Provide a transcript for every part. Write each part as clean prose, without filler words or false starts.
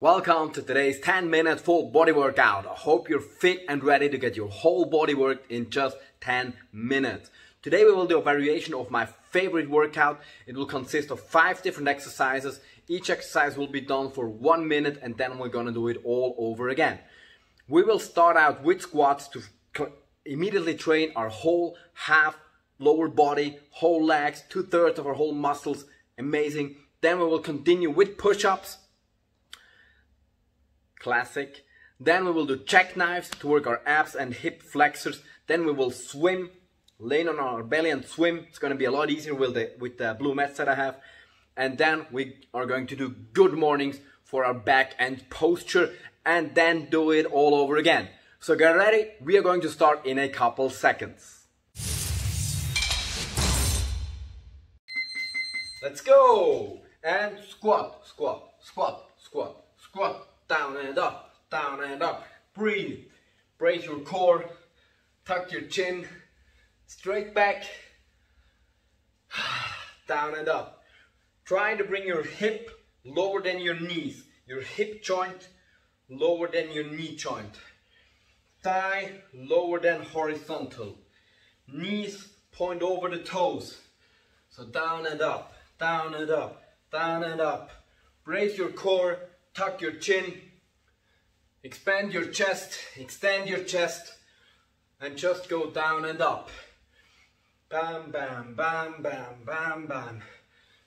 Welcome to today's 10-minute full body workout. I hope you're fit and ready to get your whole body worked in just 10 minutes. Today we will do a variation of my favorite workout. It will consist of 5 different exercises. Each exercise will be done for 1 minute and then we're gonna do it all over again. We will start out with squats to immediately train our whole half lower body, whole legs, 2/3 of our whole muscles. Amazing. Then we will continue with push-ups. Classic. Then we will do jack knives to work our abs and hip flexors. Then we will swim, lean on our belly and swim. It's going to be a lot easier with the blue mats that I have. And then we are going to do good mornings for our back and posture and then do it all over again. So get ready. We are going to start in a couple seconds. Let's go. And squat, squat, squat, squat, squat. Down and up, down and up. Breathe. Brace your core, tuck your chin, straight back, down and up. Try to bring your hip lower than your knees, your hip joint lower than your knee joint, thigh lower than horizontal, knees point over the toes. So down and up, down and up, down and up. Brace your core, tuck your chin, expand your chest, extend your chest, and just go down and up. Bam, bam, bam, bam, bam, bam.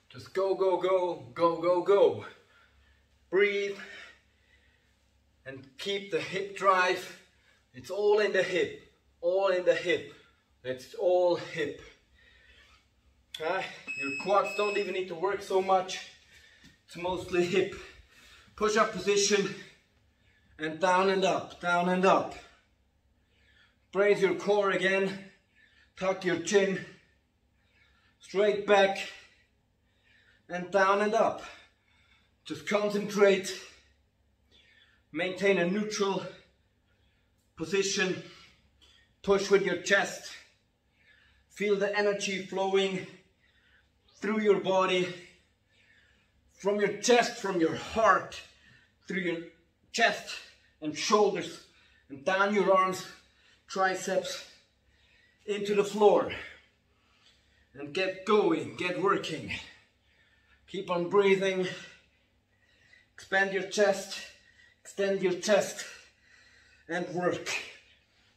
Just go, go, go, go, go, go. Breathe and keep the hip drive. It's all in the hip, all in the hip. It's all hip. Your quads don't even need to work so much. It's mostly hip. Push-up position and down and up, down and up. Brace your core again, tuck your chin, straight back and down and up. Just concentrate, maintain a neutral position, push with your chest, feel the energy flowing through your body, from your chest, from your heart, through your chest and shoulders and down your arms, triceps, into the floor. And get going, get working. Keep on breathing. Expand your chest, extend your chest and work,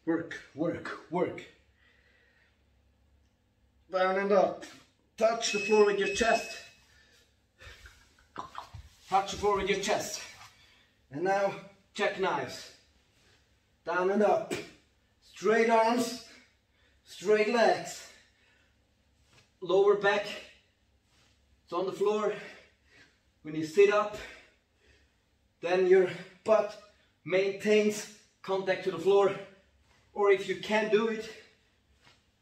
work, work, work. Down and up. Touch the floor with your chest. Touch the floor with your chest. And now, jack knives. Down and up. Straight arms, straight legs. Lower back, it's on the floor. When you sit up, then your butt maintains contact to the floor. Or if you can't do it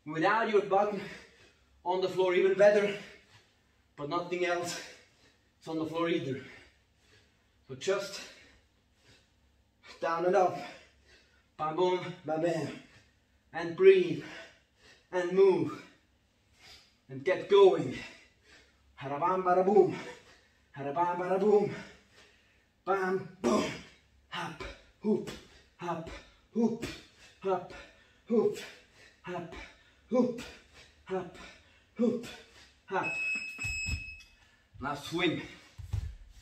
without your butt on the floor, even better, but nothing else is on the floor either. So just down and up, bam boom, bam bam, and breathe, and move, and get going. Harabam bada boom, harabam bada boom, bam boom, hop, hoop, hop, hoop, hop, hoop, hop, hoop, hop, hoop, hop. Now swim,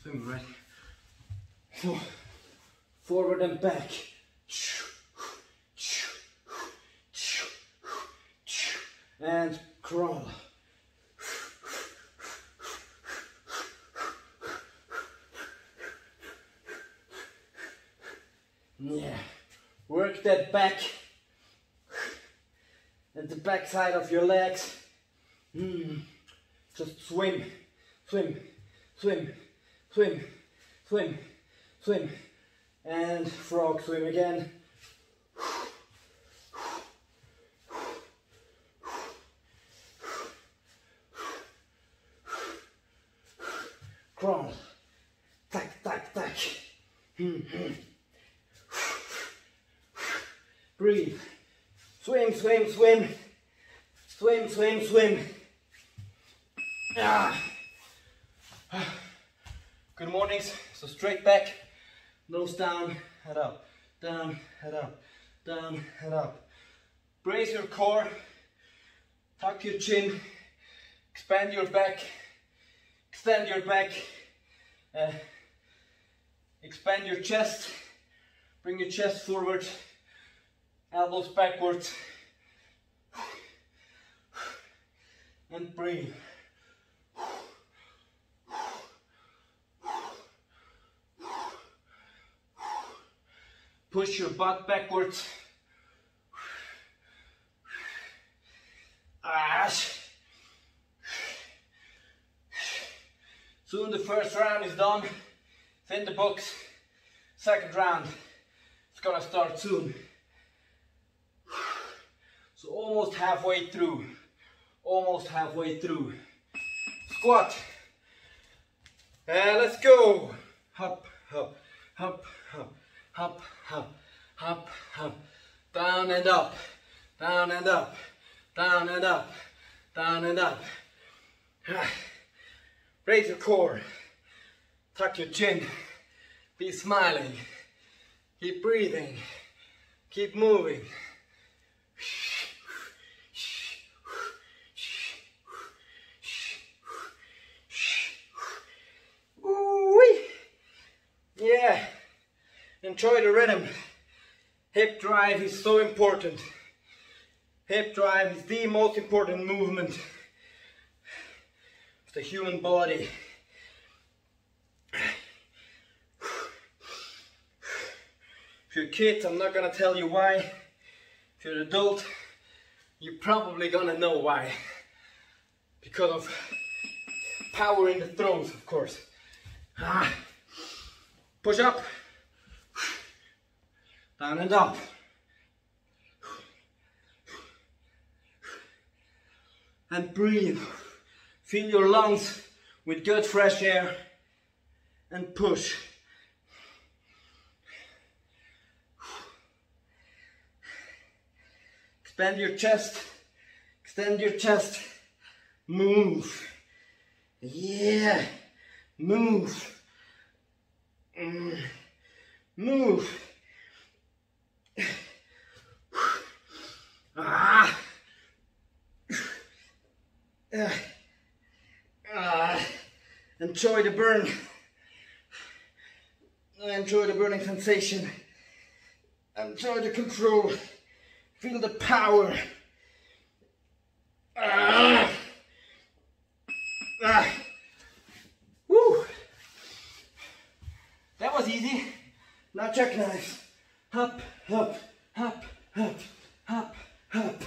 swim right. So, forward and back. And crawl. Yeah. Work that back and the back side of your legs. Just swim, swim, swim, swim, swim, swim. And frog swim again. Crawl. Tack, tack, tack. Breathe. Swim, swim, swim. Swim, swim, swim. Ah. Good mornings. So straight back. Nose down, head up, down, head up, down, head up. Brace your core, tuck your chin, expand your back, extend your back, expand your chest, bring your chest forward, elbows backwards, and breathe. Push your butt backwards. Soon the first round is done. It's in the books. Second round, it's gonna start soon. So almost halfway through. Almost halfway through. Squat. And let's go. Hop, hop, hop, hop, hop, hop, hop, hop. Down and up. Down and up. Down and up. Down and up. Raise your core. Tuck your chin. Be smiling. Keep breathing. Keep moving. Yeah, enjoy the rhythm. Hip drive is so important. Hip drive is the most important movement of the human body. If you're kids, I'm not gonna tell you why. If you're an adult, you're probably gonna know why. Because of power in the throat, of course. Push up, down and up. And breathe. Fill your lungs with good fresh air and push. Expand your chest, extend your chest, move. Yeah, move. Move. Enjoy the burn. Enjoy the burning sensation. Enjoy the control. Feel the power. That was easy. Now check knives. Hop, hop, hop, hop, hop, hop.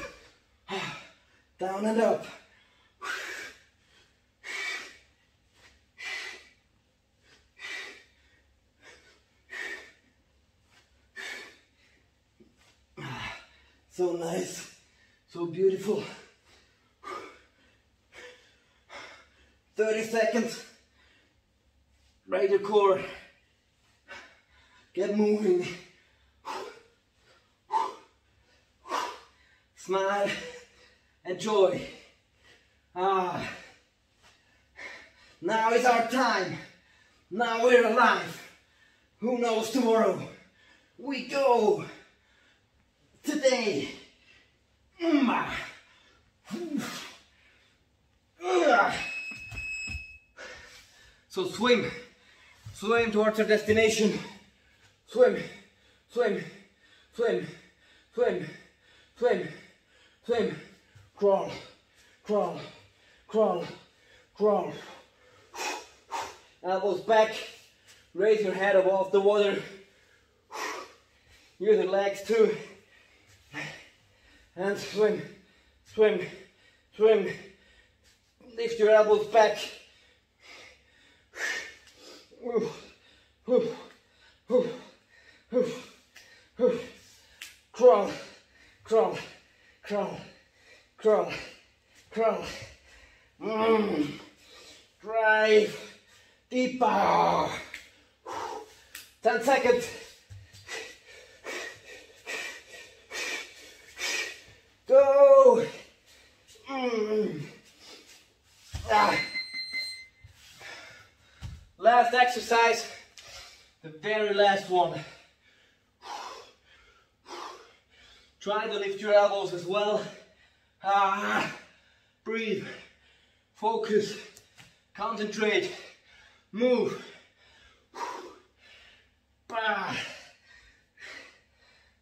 Down and up. So nice, so beautiful. 30 seconds. Raise your core. Get moving. Smile. Enjoy. Now is our time. Now we're alive. Who knows tomorrow? We go. Today. So swim. Swim towards your destination. Swim, swim, swim, swim, swim, swim, crawl, crawl, crawl, crawl. Elbows back, raise your head above the water. Use your legs too. And swim, swim, swim. Lift your elbows back. Crawl, crawl, crawl, crawl, crawl. Drive deeper. 10 seconds. Go. Last exercise. The very last. last one. Try to lift your elbows as well. Breathe, focus, concentrate, move.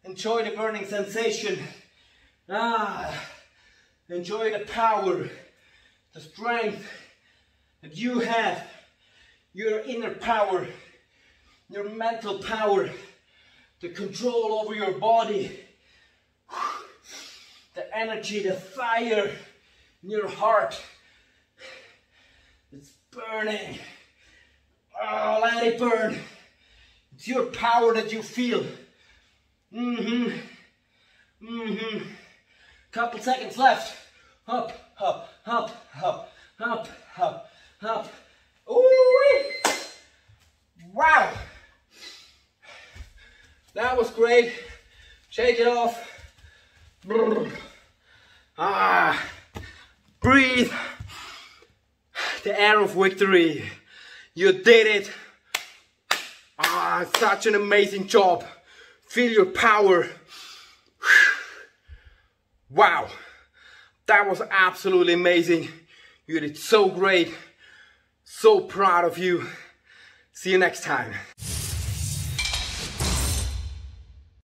Enjoy the burning sensation. Enjoy the power, the strength that you have, your inner power, your mental power, the control over your body, the energy, the fire in your heart. It's burning. Oh, let it burn. It's your power that you feel. Couple seconds left. Up, up, up, up, up, up, up. Ooh! Wow! That was great. Shake it off. Breathe. The air of victory. You did it. Such an amazing job. Feel your power. Wow, that was absolutely amazing. You did so great. So proud of you. See you next time.